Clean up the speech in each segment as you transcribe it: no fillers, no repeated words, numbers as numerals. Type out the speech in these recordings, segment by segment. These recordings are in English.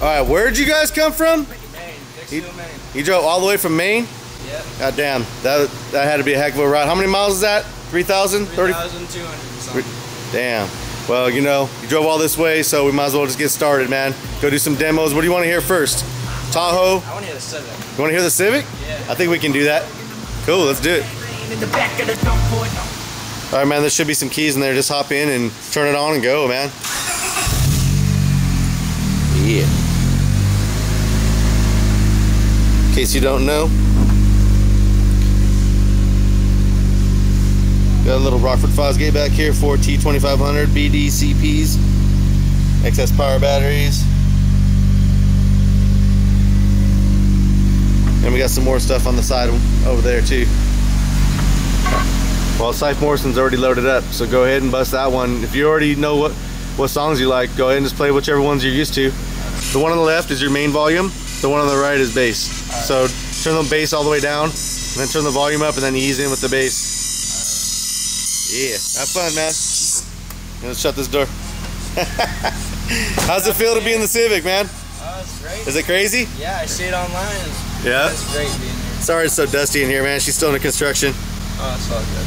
Alright, where'd you guys come from? Maine. You drove all the way from Maine? Yeah. God damn, that had to be a heck of a ride. How many miles is that? 3,000? 3,200 something. Damn. Well, you know, you drove all this way, so we might as well just get started, man. Go do some demos. What do you want to hear first? Tahoe? I want to hear the Civic. You want to hear the Civic? Yeah. I think we can do that. Cool, let's do it. Alright, man, there should be some keys in there. Just hop in and turn it on and go, man. Yeah. In case you don't know, got a little Rockford Fosgate back here, 4T2500 BDCPs, excess power batteries, and we got some more stuff on the side over there too. Well, Syfe Morrison's already loaded up, so go ahead and bust that one. If you already know what songs you like, go ahead and just play whichever ones you're used to. The one on the left is your main volume, the one on the right is bass. Right. So turn the bass all the way down, and then turn the volume up, and then ease in with the bass. Right. Yeah, have fun, man. Let's shut this door. How's it feel to be in the Civic, man? It's great. Is it crazy? Yeah, I see it online. Yeah? It's great being here. Sorry it's so dusty in here, man. She's still in the construction. Oh, it's all good.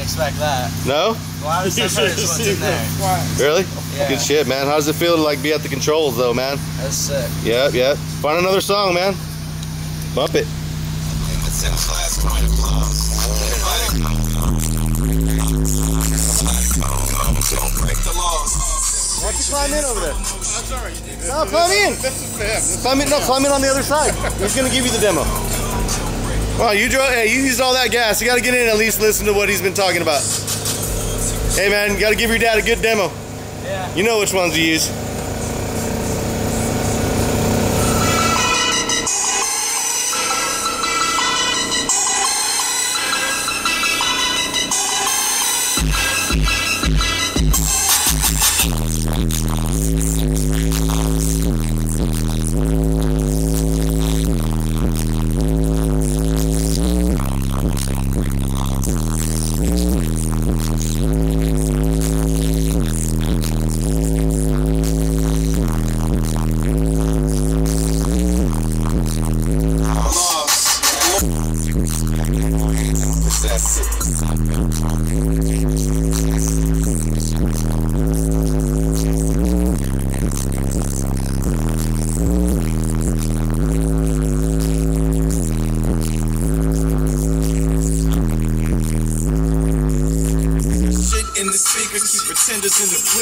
Expect that. No? A lot of stuff is what's in there. Really? Yeah. Good shit, man. How does it feel to like be at the controls though, man? That's sick. Yep, yep. Find another song, man. Bump it. Don't break the laws. Why don't you climb in over there? I'm sorry. No, climb in. Climb in. No, climb in on the other side. He's gonna give you the demo. Wow, you drove, hey, you used all that gas. You gotta get in and at least listen to what he's been talking about. Hey man, you gotta give your dad a good demo. Yeah. You know which ones you use. Pretenders in the bleachers.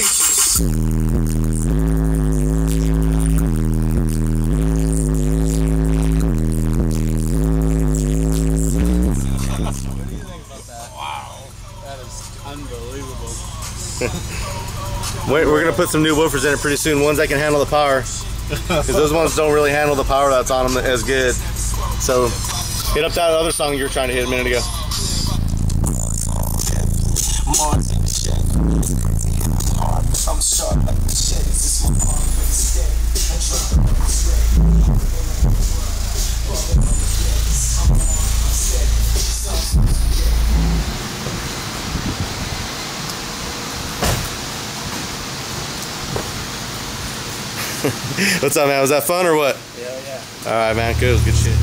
What do you think about that? Wow. That is unbelievable. We're going to put some new woofers in it pretty soon, ones that can handle the power. Because those ones don't really handle the power that's on them as good. So hit up that other song you were trying to hit a minute ago. I'm sharp like the shit. This is my problem for today. I drop like this way. What's up, man? Was that fun or what? Yeah, yeah. Alright, man. Good. Good shit.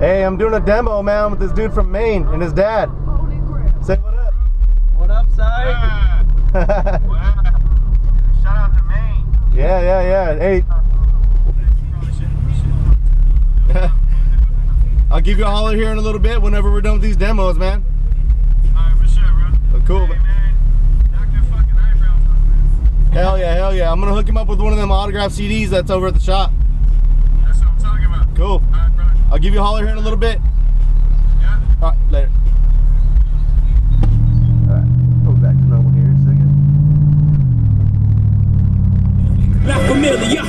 Hey, I'm doing a demo, man, with this dude from Maine and his dad. Holy crap. Say what up. What up, Si? Yeah. Shout out to Maine. Yeah, yeah, yeah. Hey. I'll give you a holler here in a little bit whenever we're done with these demos, man. Alright, for sure, bro. Oh, cool. Hey, man. Knock your fucking eyebrows off, man. Hell yeah, hell yeah. I'm going to hook him up with one of them autographed CDs that's over at the shop. That's what I'm talking about. Cool. Alright, brother. I'll give you a holler here in a little bit. Yeah. Alright, later. Alright, go back to normal here in a second. La Familia.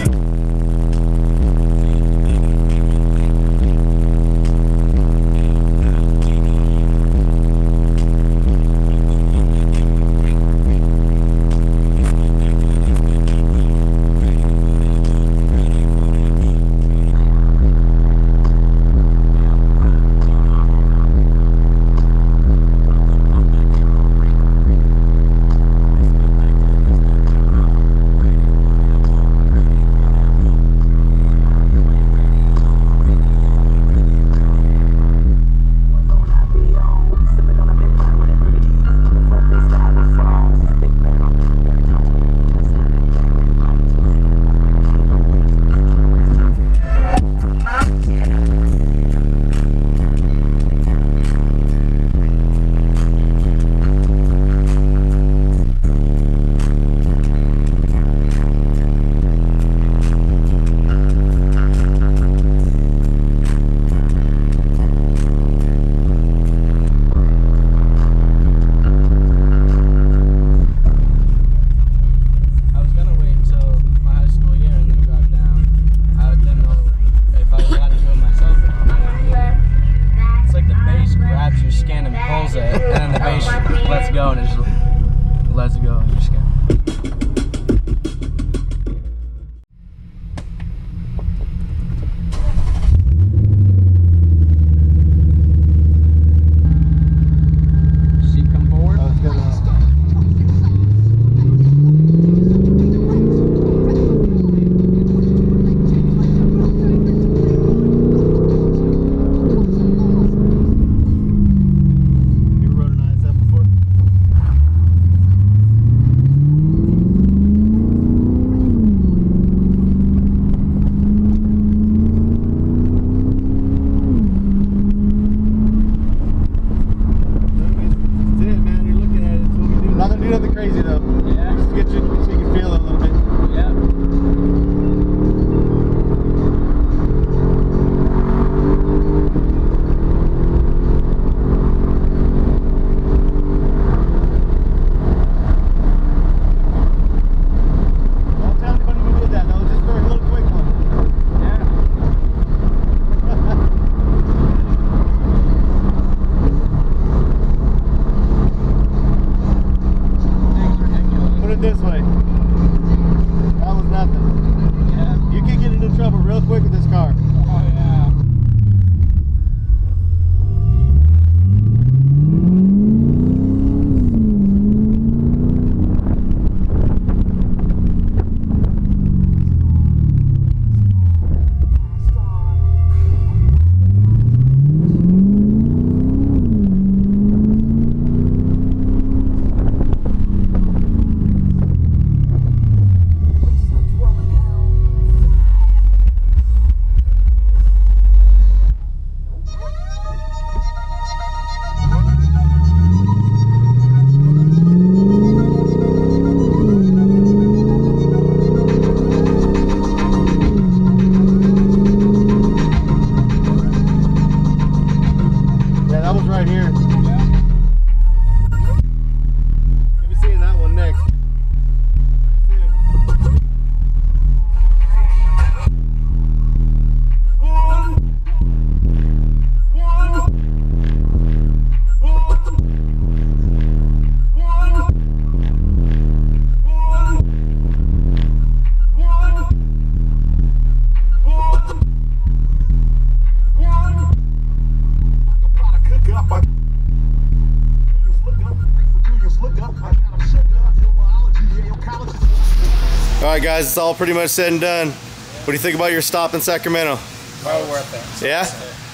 Alright guys, it's all pretty much said and done. What do you think about your stop in Sacramento? Well worth it. Yeah?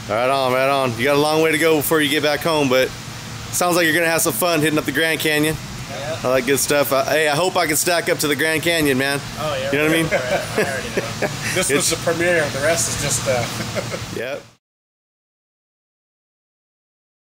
Right on, right on. You got a long way to go before you get back home, but sounds like you're gonna have some fun hitting up the Grand Canyon. Yeah. All that good stuff. Hey, I hope I can stack up to the Grand Canyon, man. Oh yeah. You know what I mean? Right. I already know. This was the premiere. The rest is just. Yep.